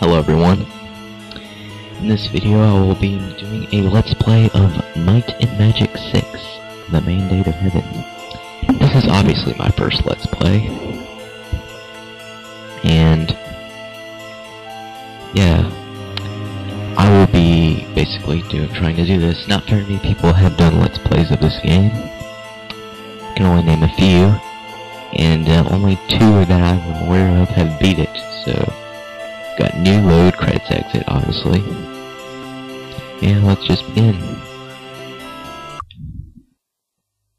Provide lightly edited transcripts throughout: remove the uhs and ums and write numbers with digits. Hello everyone. In this video I will be doing a let's play of Might and Magic 6, the Mandate of Heaven. This is obviously my first let's play. And yeah, I will be basically trying to do this. Not very many people have done let's plays of this game. I can only name a few. And only two that I'm aware of have beat it, so... Got new load, credits exit, obviously. And let's just begin.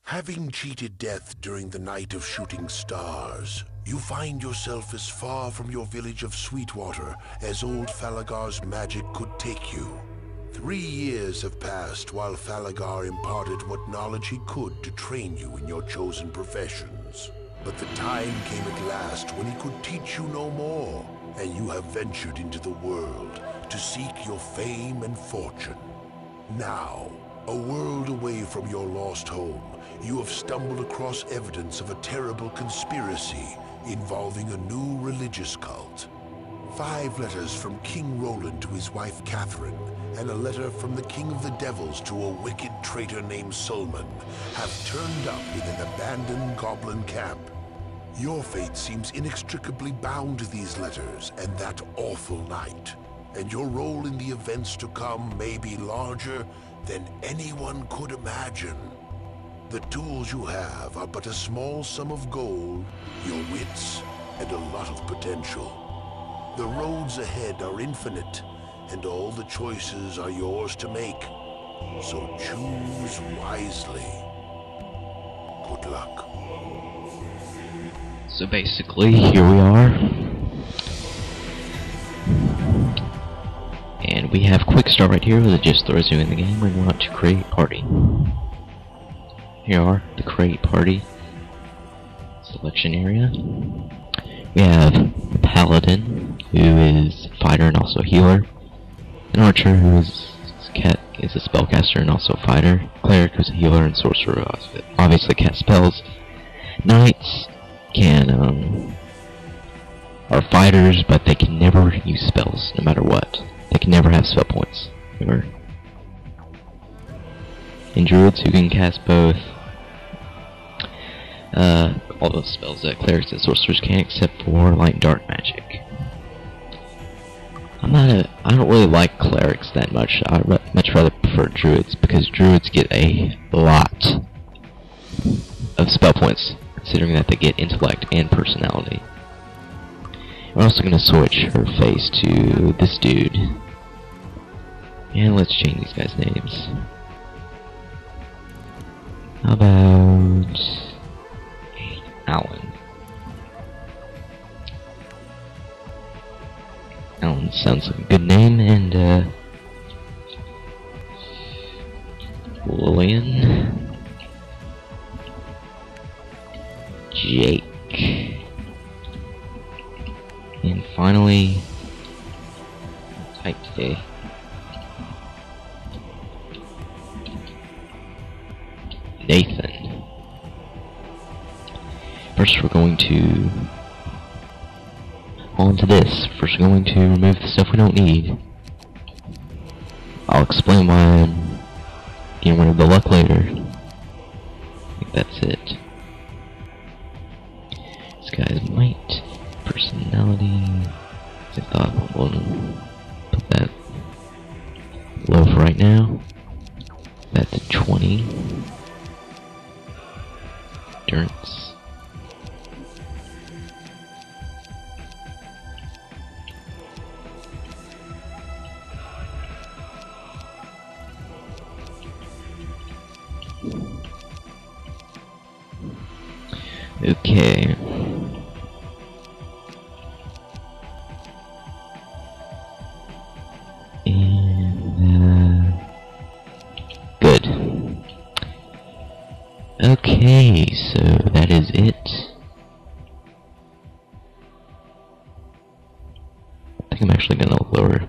Having cheated death during the night of shooting stars, you find yourself as far from your village of Sweetwater as old Falagar's magic could take you. 3 years have passed while Falagar imparted what knowledge he could to train you in your chosen professions. But the time came at last when he could teach you no more, and you have ventured into the world to seek your fame and fortune. Now, a world away from your lost home, you have stumbled across evidence of a terrible conspiracy involving a new religious cult. 5 letters from King Roland to his wife Catherine, and a letter from the King of the Devils to a wicked traitor named Sulman, have turned up in an abandoned goblin camp. Your fate seems inextricably bound to these letters and that awful night, and your role in the events to come may be larger than anyone could imagine. The tools you have are but a small sum of gold, your wits, and a lot of potential. The roads ahead are infinite, and all the choices are yours to make, so choose wisely. Good luck. So basically, here we are, and we have quick start right here with just throws you in the game. We want to create party. Here are the create party selection area. We have Paladin, who is fighter and also healer, an archer who is a spellcaster and also fighter, cleric who's a healer and sorcerer, obviously cast spells, knights. Are fighters, but they can never use spells, no matter what. They can never have spell points, ever. And druids who can cast both all those spells that clerics and sorcerers can, except for light and dark magic. I don't really like clerics that much. I much rather prefer druids, because druids get a lot of spell points, considering that they get intellect and personality. We're also going to switch her face to this dude. And let's change these guys' names. How about... Alan. Alan sounds like a good name, and Lillian. Jake. And finally, type today. Nathan. First we're going to First we're going to remove the stuff we don't need. I'll explain why I'm getting rid of the luck later. I think that's it. Guys, might, personality. I thought we'll put that low for right now. That's a 20. Endurance. Okay. Okay, so that is it. I think I'm actually going to lower.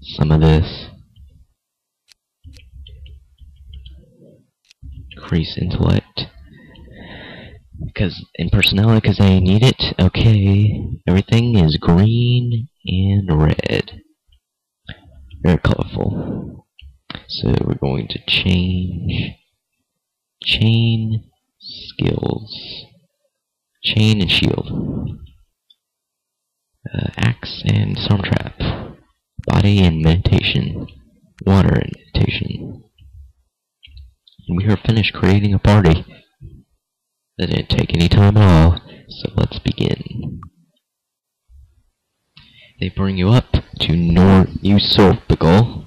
Some of this. Increase intellect. in Personella because I need it. Okay, everything is green and red. Very colorful. So we're going to change chain skills, chain and shield, axe and storm trap, body and meditation, water and meditation. And we are finished creating a party. That didn't take any time at all, so let's begin. They bring you up to New Sorpical.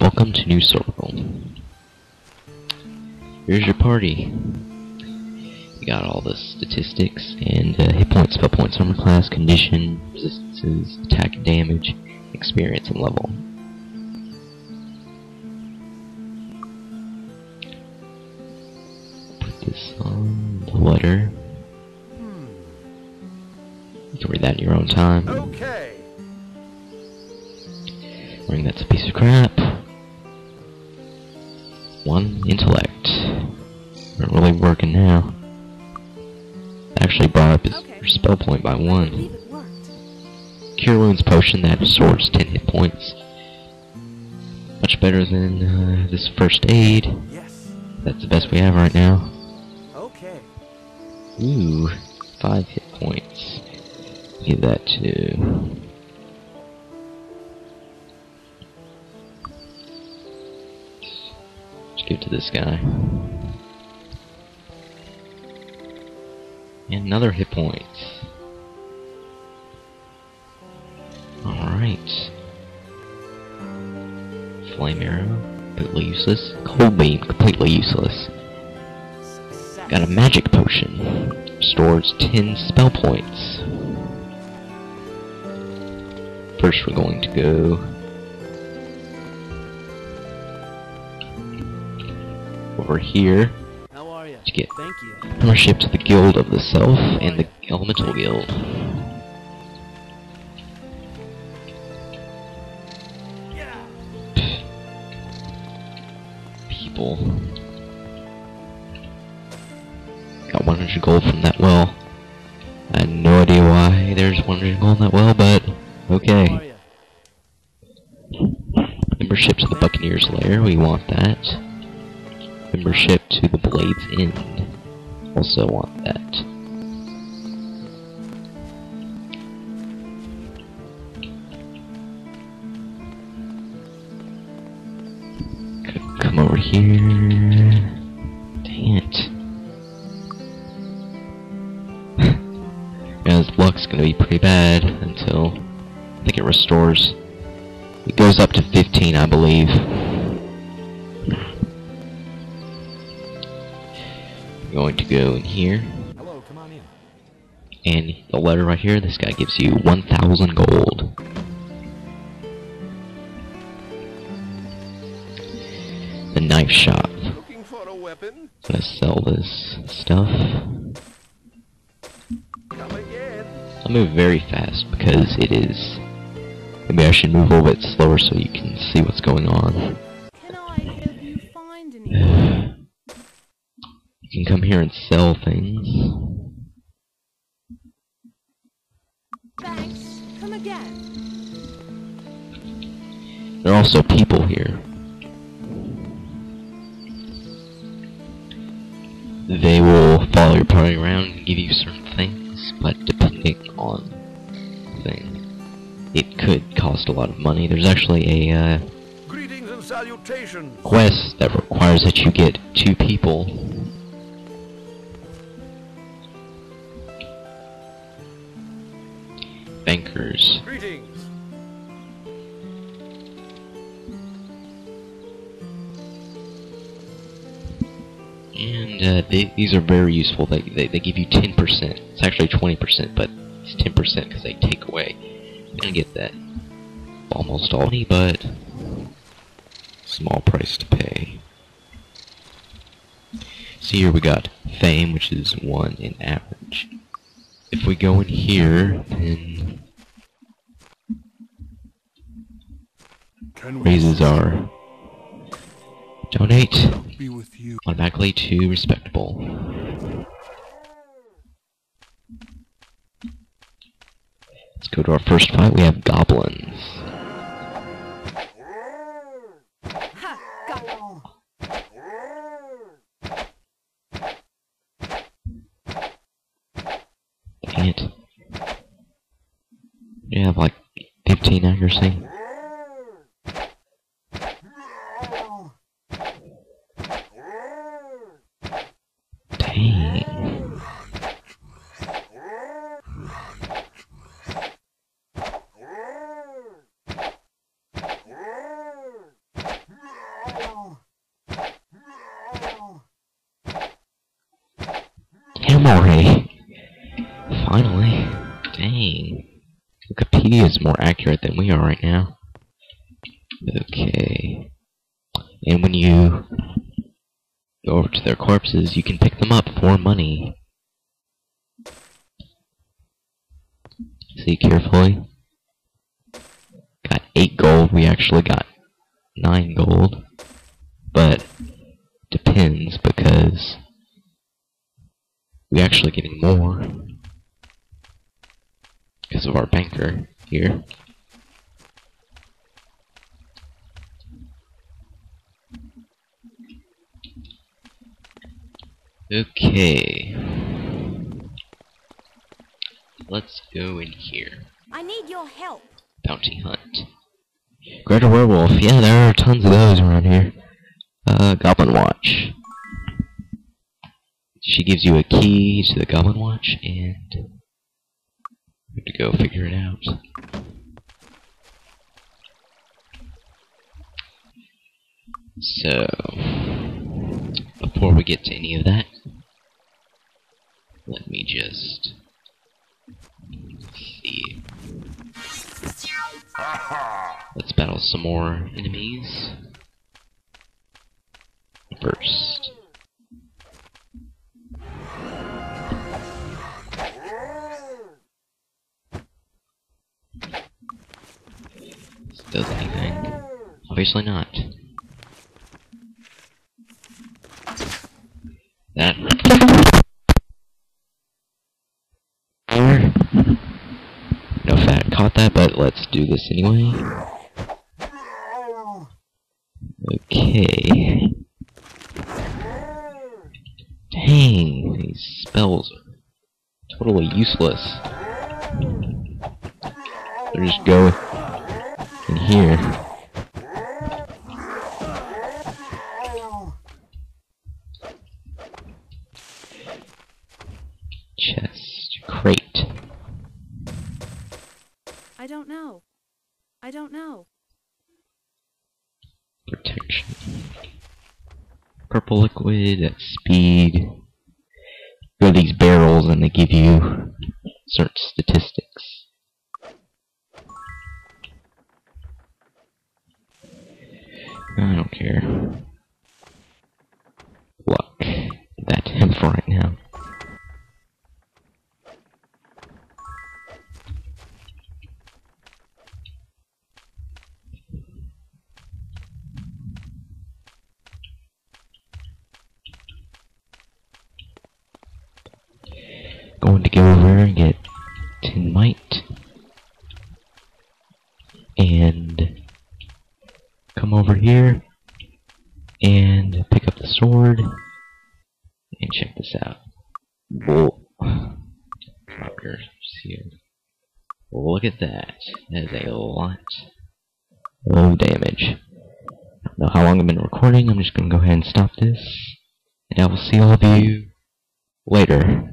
Welcome to New Sorpical. Here's your party. You got all the statistics and hit points, spell points, armor class, condition, resistances, attack damage, experience, and level. This on the letter. You can read that in your own time. Okay. Ring, that's a piece of crap. 1 intellect. Not really working now. Actually brought up his spell point by 1. Cure Wounds potion that absorbs 10 hit points. Much better than this first aid. Yes. That's the best we have right now. Ooh, 5 hit points. Give that to... Just give it to this guy. And another hit point. Alright. Flame arrow, completely useless. Cold beam, completely useless. Got a magic potion. Stores 10 spell points. First we're going to go... over here. How are you? To get membership to the Guild of the Self and the Elemental Guild. Yeah. People. Got 100 gold from that well. I had no idea why there's 100 gold in that well, but okay. Membership to the Buccaneers Lair, we want that. Membership to the Blade's End, also want that. Could come over here. Dang it. His luck's gonna be pretty bad until I think it restores. It goes up to 15, I believe. I'm going to go in here. Hello, come on in. And the letter right here, this guy gives you 1,000 gold. The knife shop. Looking for a weapon? I'm gonna sell this stuff. Move very fast because it is. Maybe I should move a little bit slower so you can see what's going on. Can I help you find anything? You can come here and sell things. Thanks. Come again. There are also people here. They will follow your party around and give you certain things, but depending on the thing, it could cost a lot of money. There's actually a greetings and salutations quest that requires that you get 2 people. Bankers. Greetings. And these are very useful. They give you 10%. It's actually 20%, but it's 10% because they take away. You're gonna get that almost all money, but small price to pay. So here we got fame, which is 1 in average. If we go in here, then raises our donate. you automatically to respectable. Let's go to our first fight. We have goblins. Dang it. You have like 15 accuracy. Finally. Dang. Wikipedia is more accurate than we are right now. Okay. And when you go over to their corpses, you can pick them up for money. See carefully. Got 8 gold. We actually got 9 gold. But depends, because we're actually getting more because of our banker here. Okay. Let's go in here. I need your help. Bounty hunt. Greater werewolf. Yeah, there are tons of those around here. Goblin Watch. She gives you a key to the Goblin Watch, and you have to go figure it out. So, before we get to any of that, let me just see. Let's battle some more enemies first. Does anything? Obviously not. That. No fat caught that, but let's do this anyway. Okay. Dang, these spells are totally useless. They're just going in here. Chest. Crate. I don't know. I don't know. Protection. Purple liquid at speed. Go to these barrels and they give you certain statistics. I don't care. Luck. That him for right now. Going to go over and get 10 might. And come over here and pick up the sword and check this out. Whoa. Look at that. That is a lot of damage. I don't know how long I've been recording. I'm just going to go ahead and stop this. And I will see all of you later.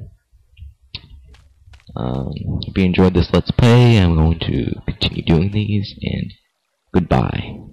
If you enjoyed this Let's Play, I'm going to continue doing these. And goodbye.